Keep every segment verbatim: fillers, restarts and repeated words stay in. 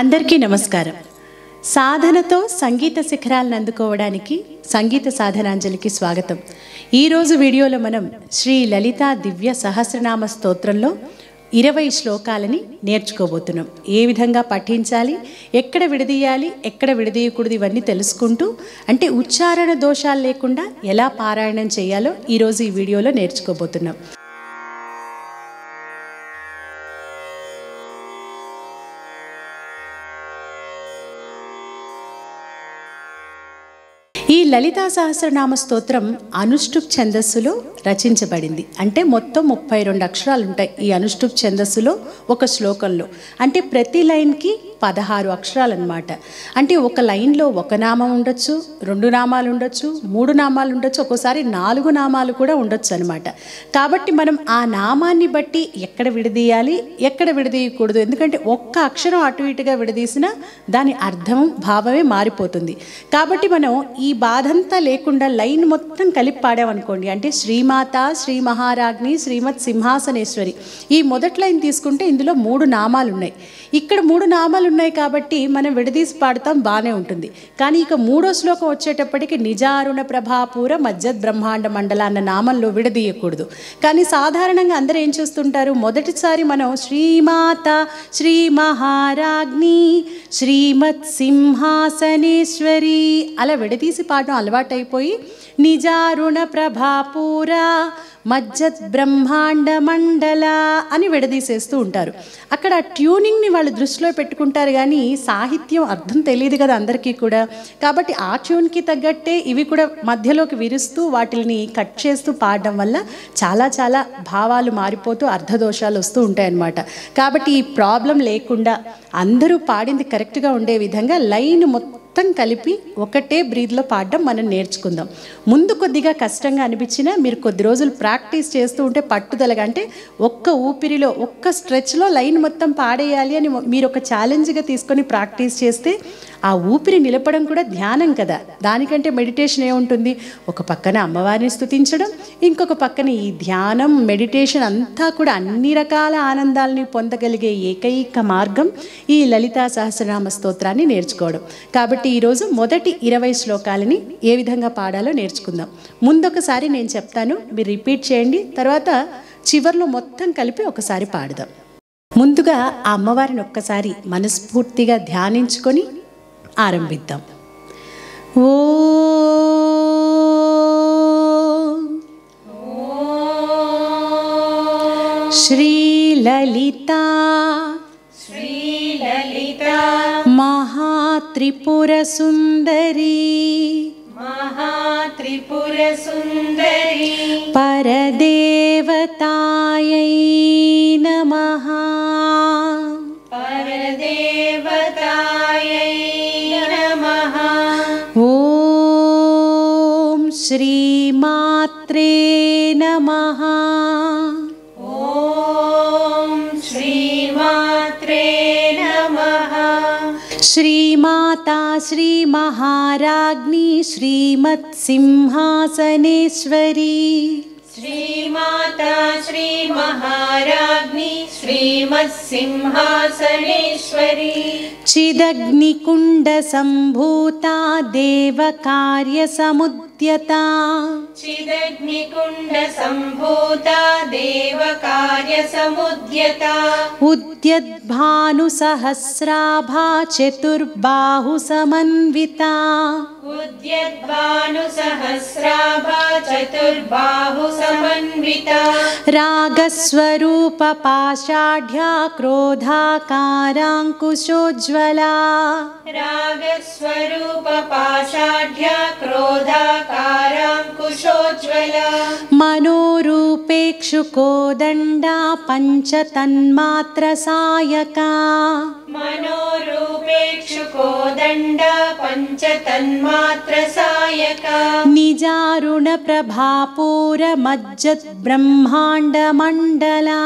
అందరికీ నమస్కారం. సాధనతో సంగీత శిఖరాలను అందుకోవడానికి సంగీత సాధనాంజలికి స్వాగతం. ఈ రోజు వీడియోలో మనం శ్రీ లలితా దివ్య సహస్రనామ స్తోత్రంలో ఇరవై శ్లోకాలని నేర్చుకోబోతున్నాం. ఏ విధంగా పఠించాలి, ఎక్కడ విడదీయాలి, ఎక్కడ విడదీయకూడదు ఇవన్నీ తెలుసుకుంటూ, అంటే ఉచ్చారణ దోషాలు లేకుండా ఎలా పారాయణం చేయాలో ఈ రోజు ఈ వీడియోలో నేర్చుకోబోతున్నాం. ఈ లలితా సహస్రనామ స్తోత్రం అనుష్ఠుప్ ఛందస్సులో రచించబడింది. అంటే మొత్తం ముప్పై రెండు అక్షరాలు ఉంటాయి ఈ అనుష్ఠుప్ ఛందస్సులో ఒక శ్లోకంలో. అంటే ప్రతి లైన్కి పదహారు అక్షరాలు అన్నమాట. అంటే ఒక లైన్లో ఒక నామం ఉండొచ్చు, రెండు నామాలు ఉండొచ్చు, మూడు నామాలు ఉండొచ్చు, ఒక్కోసారి నాలుగు నామాలు కూడా ఉండొచ్చు అనమాట. కాబట్టి మనం ఆ నామాన్ని బట్టి ఎక్కడ విడదీయాలి, ఎక్కడ విడదీయకూడదు. ఎందుకంటే ఒక్క అక్షరం అటు ఇటుగా విడదీసినా దాని అర్థం భావమే మారిపోతుంది. కాబట్టి మనం ఈ బాధంతా లేకుండా లైన్ మొత్తం కలిపి పాడామనుకోండి, అంటే శ్రీమాత, శ్రీ మహారాజ్ని, శ్రీమత్ సింహాసనేశ్వరి, ఈ మొదటి లైన్ తీసుకుంటే ఇందులో మూడు నామాలు ఉన్నాయి. ఇక్కడ మూడు నామాలు ఉన్నాయి కాబట్టి మనం విడదీసి పాడతాం, బాగానే ఉంటుంది. కానీ ఇక మూడో శ్లోకం వచ్చేటప్పటికి నిజారుణ ప్రభాపూర మజ్జద్ బ్రహ్మాండ మండల అన్న నామంలో విడదీయకూడదు. కానీ సాధారణంగా అందరూ ఏం చేస్తుంటారు, మొదటిసారి మనం శ్రీమాత, శ్రీ మహారాజ్ని, శ్రీమత్ సింహాసనేశ్వరి అలా విడదీసి పాడడం అలవాటైపోయి నిజారుణ ప్రభాపూర మజ్జత్ బ్రహ్మాండ మండల అని విడదీసేస్తూ ఉంటారు. అక్కడ ట్యూనింగ్ని వాళ్ళు దృష్టిలో పెట్టుకుంటారు, కానీ సాహిత్యం అర్థం తెలియదు కదా అందరికీ కూడా. కాబట్టి ఆ ట్యూన్కి తగ్గట్టే ఇవి కూడా మధ్యలోకి విరుస్తూ వాటిని కట్ చేస్తూ పాడడం వల్ల చాలా చాలా భావాలు మారిపోతూ అర్థదోషాలు వస్తూ ఉంటాయన్నమాట. కాబట్టి ఈ ప్రాబ్లం లేకుండా అందరూ పాడింది కరెక్ట్గా ఉండే విధంగా లైన్ మొత్తం మొత్తం కలిపి ఒకటే బ్రీద్లో పాడడం మనం నేర్చుకుందాం. ముందు కొద్దిగా కష్టంగా అనిపించినా మీరు కొద్ది రోజులు ప్రాక్టీస్ చేస్తూ ఉంటే పట్టుదలగా, అంటే ఒక్క ఊపిరిలో ఒక్క స్ట్రెచ్లో లైన్ మొత్తం పాడేయాలి అని మీరు ఒక ఛాలెంజ్గా తీసుకొని ప్రాక్టీస్ చేస్తే ఆ ఊపిరి నిలపడం కూడా ధ్యానం కదా, దానికంటే మెడిటేషన్ ఏముంటుంది. ఒక పక్కన అమ్మవారిని స్తుతించడం, ఇంకొక పక్కన ఈ ధ్యానం మెడిటేషన్ అంతా కూడా అన్ని రకాల ఆనందాలని పొందగలిగే ఏకైక మార్గం ఈ లలితా సహస్రనామ స్తోత్రాన్ని నేర్చుకోవడం. కాబట్టి ఈరోజు మొదటి ఇరవై శ్లోకాలని ఏ విధంగా పాడాలో నేర్చుకుందాం. ముందొకసారి నేను చెప్తాను, మీరు రిపీట్ చేయండి, తర్వాత చివర్లో మొత్తం కలిపి ఒకసారి పాడదాం. ముందుగా ఆ అమ్మవారిని ఒక్కసారి మనస్ఫూర్తిగా ధ్యానించుకొని ఆరంభిద్దాం. ఓ శ్రీ లలితా त्रिपुर सुंदरी महात्रिपुर सुंदरी परदेवतायै नमः परदेवतायै नमः ओम श्री मात्रे नमः श्रीमाता श्री महाराज्ञी श्रीमत् सिंहासनेश्वरी श्रीमाता श्री महाराज्ञी श्रीमत् सिंहासनेश्वरी चिदग्निकुण्ड सम्भूता देवकार्य समुद्यता चिदग्निकुण्ड सम्भूता देवकार्य समुद्यता उद्यद्भानु सहस्राभा चतुर्बाहु समन्विता उद्यद्भानु सहस्राभा चतुर्बाहु समन्विता रागस्वरूप पाषाढ्या क्रोधाकाराङ्कुशोज्ज्वला रागस्वरूप पाषाढ्या क्रोधाकाराङ्कुशोज्ज्वला मनोरूपेक्षुकोदण्डा पञ्चतन्मात्र सायका मनोरूपेक्षुकोदण्डा पञ्चतन्मा निजारुण प्रभापूर मज्जत् ब्रह्मांड मंडला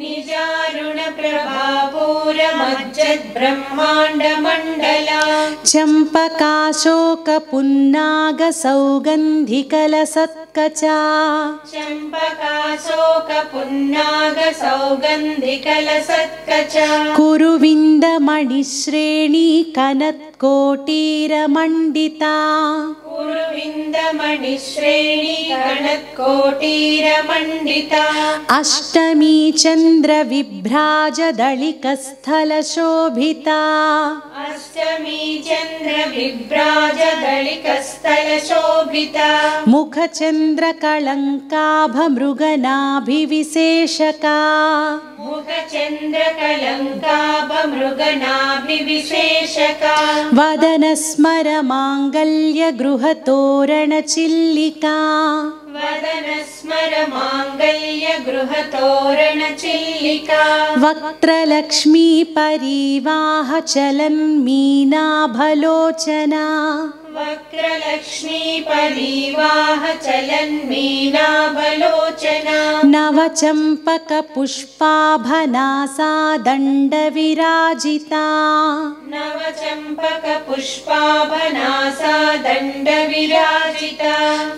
निजारुण प्रभापूर मज्जत् ब्रह्मांड मंडला चम्पकाशोकपुन्नागसौगन्धिकलसत्कचा चम्पकाशोकपुन्नागसौगन्धिकलसत्कचा कुरुविन्दमणिश्रेणी कनत्कोटीरमण्डिता कुरुविन्दमणिश्रेणी कनत्कोटीरमण्डिता अष्टमी चन्द्रविभ्राज दलिकस्थलशोभिता अष्टमी चन्द्रविभ्राज दलिकस्थलशोभिता मुखचन्द्रकलङ्काभमृगनाभिविशेषका मुखचन्द्रकलङ्काभमृगनाभिविशेषका वदनस्मरमाङ्गल्यगृहतोरणचिल्लिका वदनस्मरमाङ्गल्यगृहतोरणचिल्लिका वक्त्रलक्ष्मीपरिवाहचलन्मीनाभलोचना वक्रलक्ष्मीपरिवाहचलन्मीनाभलोचना नवचम्पकपुष्पाभनासा दण्डविराजिता नवचम्पकपुष्पाभनासा दण्डविराजिता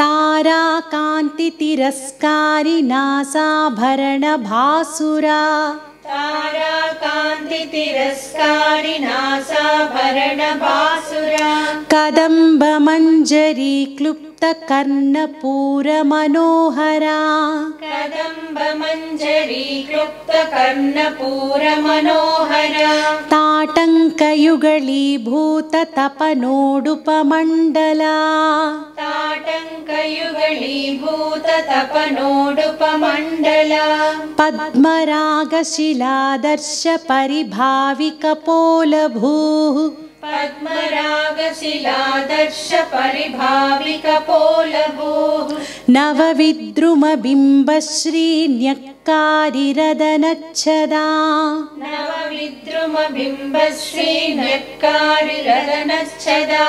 ताराकान्तितिरस्कारिनासाभरणभासुरा ताराकान्तितिरस्कारिनासाभरणभासुरा कदम्बमञ्जरी क्लुप्तकर्णपूरमनोहरा कदम्बमञ्जरी क्लुप्तकर्णपूरमनोहरा ताटङ्कयुगलीभूततपनोडुपमण्डला ताटङ्कयुगलीभूततपनोडुपमण्डला पद्मरागशिलादर्शपरिभाविकपोलभूः पद्मरागशिलादर्शपरिभाविकपोलभूः नवविद्रुमबिम्बश्रीन्यक्कारिरदनच्छदा नवविद्रुमबिम्बश्रीन्यक्कारिरदनच्छदा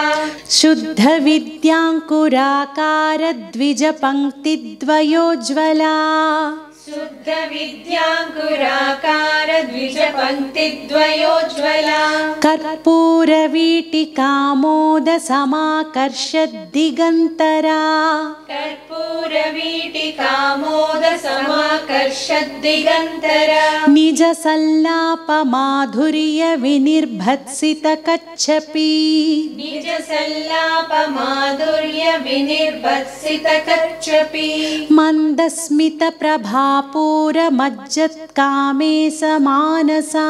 शुद्धविद्याङ्कुराकारद्विजपङ्क्तिद्वयोज्ज्वला शुद्धविद्याङ्कुराकारद्विजपङ्क्तिद्वयोज्ज्वला कर्पूरवीटिकामोदसमाकर्षद्दिगन्तरा कर्पूरवीटिकामोदसमाकर्षद्दिगन्तरा निजसल्लापमाधुर्यविनिर्भत्सितकच्छपी निजसल्लापमाधुर्यविनिर्भत्सितकच्छपी मन्दस्मितप्रभा भापूरमज्जत्कामे समानसा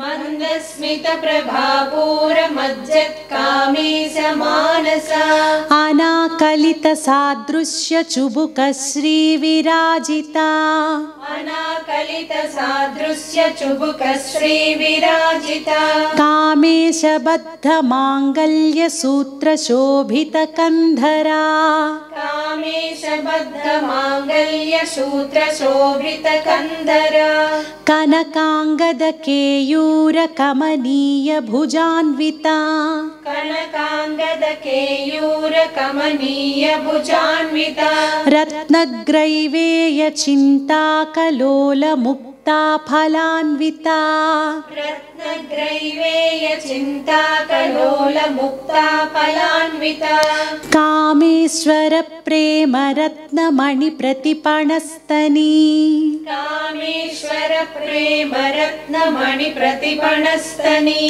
मन्दस्मितप्रभापूरमज्जत्कामे समानसा अनाकलितसादृश्यचुबुकश्रीविराजिता अनाकलितसादृश्यचुबुकश्रीविराजिता कामेशबद्धमाङ्गल्यसूत्रशोभितकन्धरा कामेशबद्धमाङ्गल्यसूत्रशोभितकन्धरा कनकाङ्गदकेयूरकमनीयभुजान्विता कनकाङ्गदकेयूरकमनीयभुजान्विता रत्नग्रैवेयचिन्ताकलोलमुक्ता फलान्विता रत्नग्रैवेयचिन्ताकलोलमुक्ता फलान्विता कामेश्वरप्रेमरत्नमणिप्रतिपणस्तनी कामेश्वरप्रेमरत्नमणिप्रतिपणस्तनी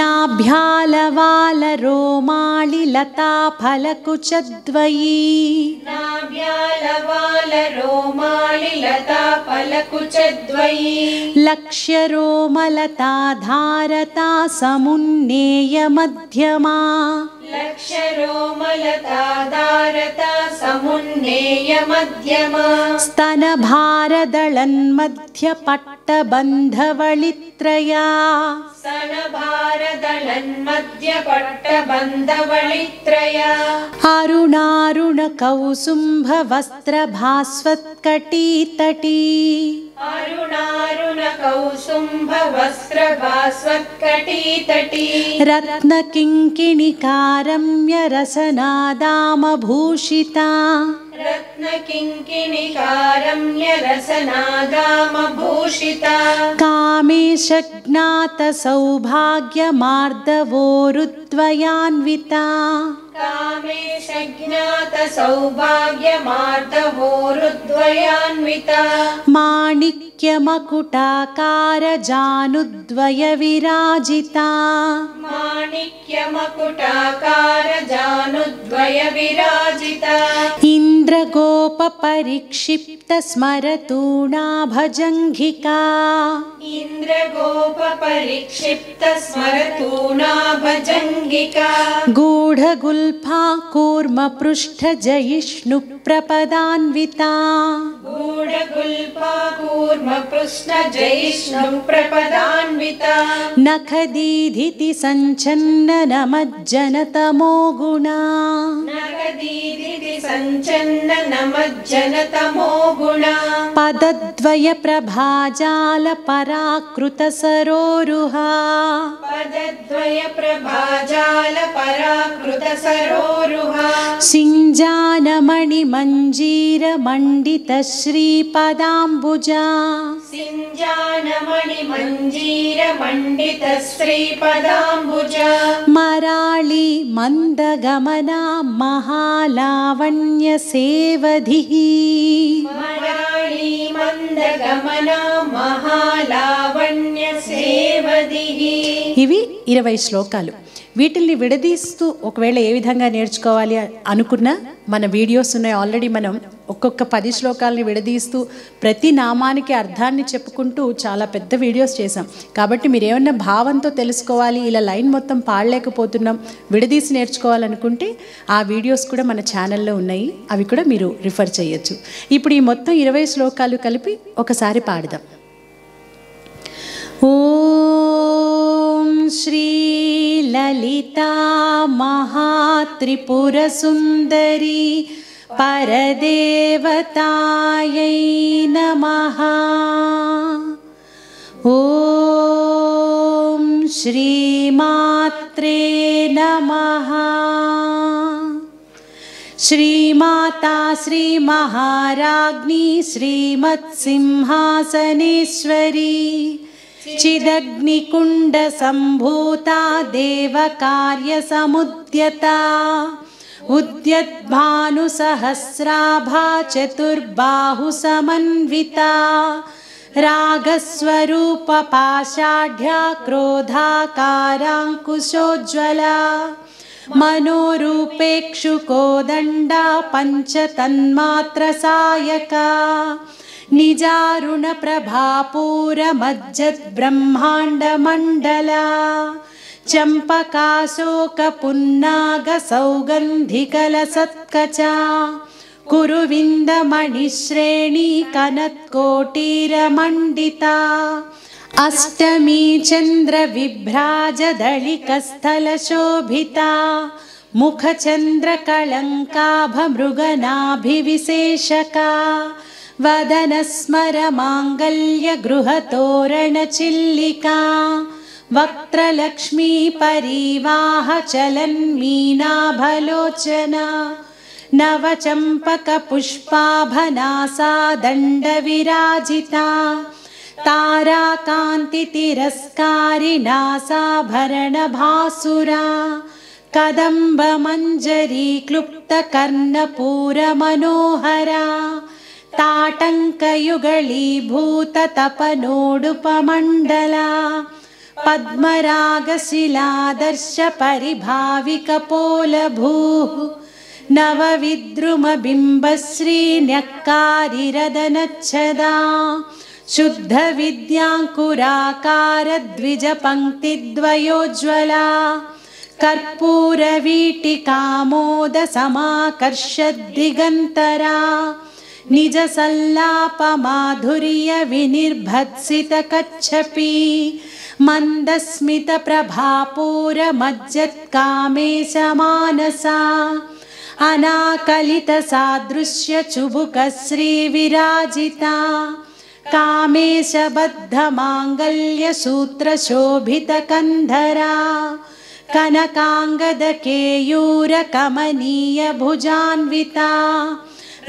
नाभ्यालवालरोमालिलताफलकुचद्वयी नाभ्यालवालरोमालिलताफलकुचद्वयी लक्ष्यरोमलता धारता समुन्नेय मध्यमा लक्ष्यरोमलता धारता समुन्नेय मध्यमा स्तनभारदलन्मध्यपट्टबन्धवलित्रया स्तनभारदलन्मध्यपट्टबन्धवलित्रया अरुणारुणकौसुम्भवस्त्रभास्वत्कटीतटी अरुणारुणकौसुम्भवस्त्रभास्वत्कटीतटी रत्नकिङ्किणिकारम्यरसनादामभूषिता रत्नकिङ्किणिकारम्यरसनादामभूषिता कामेशज्ञातसौभाग्यमार्दवोरुद्वयान्विता कामेशज्ञातसौभाग्यमार्दवोरुद्वयान्विता माणिक्यमकुटाकारजानुद्वयविराजिता माणिक्यमकुटाकारजानुद्वयविराजिता इन्द्रगोपपरिक्षिप्तस्मरतूणा भजङ्घिका इन्द्रगोपपरिक्षिप्तस्मरतूणा भजङ्घिका गूढगुल्फा कूर्मपृष्ठजयिष्णुप्रपदान्विता गूढगुल्फा कूर्मपृष्ठजयिष्णुप्रपदान्विता नखदीधिति सञ्चन्न नमज्जनतमो गुणा नखदीधिति सञ्चन्न नमज्जनतमो गुणा पदद्वय प्रभाजाल पराकृत सरोरुहा पदद्वय प्रभाजाल पराकृत सरोरुहा सिञ्जानमणि मञ्जीर मण्डित श्रीपदाम्बुजा सिञ्जानमणि मञ्जीर मण्डित श्रीपदाम्बुजा मराळी मन्दगमना महालावण्य सेवधिः मराळी मन्दगमना महालावण्य सेवधिः इवि इरवै श्लोकालु వీటిని విడదీస్తూ ఒకవేళ ఏ విధంగా నేర్చుకోవాలి అనుకున్నా మన వీడియోస్ ఉన్నాయి ఆల్రెడీ. మనం ఒక్కొక్క పది శ్లోకాలని విడదీస్తూ ప్రతి నామానికి అర్థాన్ని చెప్పుకుంటూ చాలా పెద్ద వీడియోస్ చేసాం. కాబట్టి మీరు ఏమన్నా భావంతో తెలుసుకోవాలి, ఇలా లైన్ మొత్తం పాడలేకపోతున్నాం, విడదీసి నేర్చుకోవాలనుకుంటే ఆ వీడియోస్ కూడా మన ఛానల్లో ఉన్నాయి, అవి కూడా మీరు రిఫర్ చేయొచ్చు. ఇప్పుడు ఈ మొత్తం ఇరవై శ్లోకాలు కలిపి ఒకసారి పాడదాం. श्री ललिता महात्रिपुरसुन्दरी परदेवतायै नमः. ॐ श्रीमात्रे नमः. श्रीमाता श्रीमहाराज्ञी श्रीमत्सिंहासनेश्वरी चिदग्निकुण्ड सम्भूता देवकार्य समुद्यता उद्यद्भानु सहस्राभा चतुर्बाहु समन्विता रागस्वरूप पाषाढ्या क्रोधाकाराङ्कुशोज्ज्वला मनोरूपेक्षुकोदण्डा पञ्चतन्मात्रसायका निजारुण प्रभापूर मज्जत ब्रह्मांड मंडला चंपकाशोक पुन्नाग सौगंधिकल सत्कचा कुरुविंद मणिश्रेणी कनत्कोटीर मंडिता अष्टमी चंद्र विभ्राज दलिकस्थल शोभिता मुखचंद्र कलंकाभ मृगनाभिविशेषका वदनस्मर मांगल्य गृहतोरण चिल्लिका वक्त्रलक्ष्मी परिवाह चलन मीनाभलोचना नवचंपक पुष्पाभनासा दंड विराजिता ताराकांति तिरस्कारी नासाभरण भासुरा कदंब मंजरी क्लुप्त कर्णपूर मनोहरा ताटंकयुगलीभूत तपनोडुपमण्डला पद्मरागशिलादर्श परिभाविकपोलभूः नवविद्रुमबिम्बश्री न्यक्कारिरदनच्छदा शुद्धविद्याङ्कुराकारद्विजपङ्क्तिद्वयोज्ज्वला कर्पूरवीटिकामोदसमाकर्षद्दिगन्तरा निजसल्लापमाधुर्य विनिर्भत्सितकच्छपी मन्दस्मितप्रभापूरमज्जत्कामेशमानसा अनाकलितसादृश्यचुबुकश्रीविराजिता कामेशबद्धमाङ्गल्यसूत्रशोभितकन्धरा कनकाङ्गदकेयूरकमनीयभुजान्विता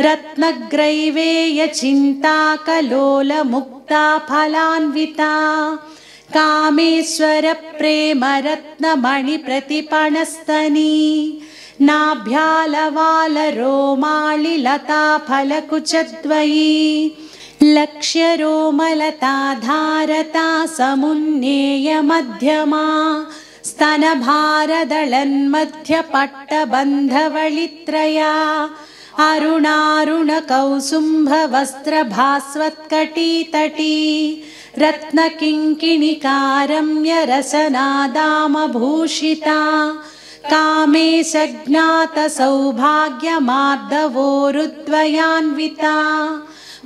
रत्नग्रैवेय चिन्ताकलोल मुक्ता फलान्विता कामेश्वर प्रेम रत्नमणि प्रतिपणस्तनी नाभ्यालवाल रोमालि लता फलकुचद्वयी लक्ष्य रोमलता धारता समुन्नेय मध्यमा स्तन भारदलन्मध्य पट्टबन्धवलित्रया अरुणारुण कौसुम्भ वस्त्र भास्वत्कटीतटी रत्नकिङ्किणिकारम्य रसनादामभूषिता कामेश ज्ञात सौभाग्यमार्दवोरुद्वयान्विता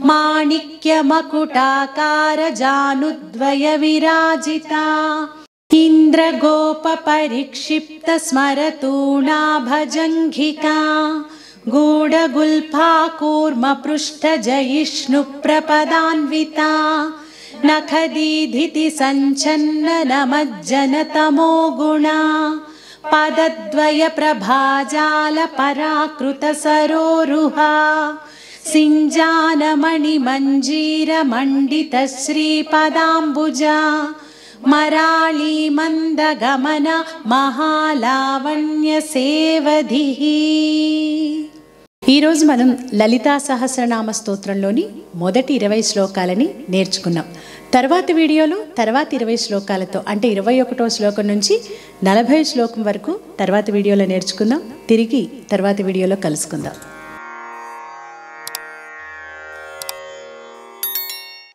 माणिक्यमकुटाकार जानुद्वय विराजिता इन्द्रगोप परिक्षिप्त स्मरतूणा भजङ्घिका गूढगुल्फा कूर्म पृष्ठ जयिष्णु प्रपदान्विता नखदीधिति सञ्चन्न नमज्जनतमो गुणा पदद्वय प्रभाजाल पराकृत सरोरुहा सिञ्जानमणि मञ्जीर मण्डित श्रीपदाम्बुजा मराली मंदगमन महालावण्य सेवधिः ఈరోజు మనం లలితా సహస్రనామ స్తోత్రంలోని మొదటి ఇరవై శ్లోకాలని నేర్చుకున్నాం. తర్వాతి వీడియోలో తర్వాతి ఇరవై శ్లోకాలతో అంటే ఇరవై ఒకటవ శ్లోకం నుంచి నలభై శ్లోకం వరకు తర్వాతి వీడియోలో నేర్చుకుందాం. తిరిగి తర్వాతి వీడియోలో కలుసుకుందాం.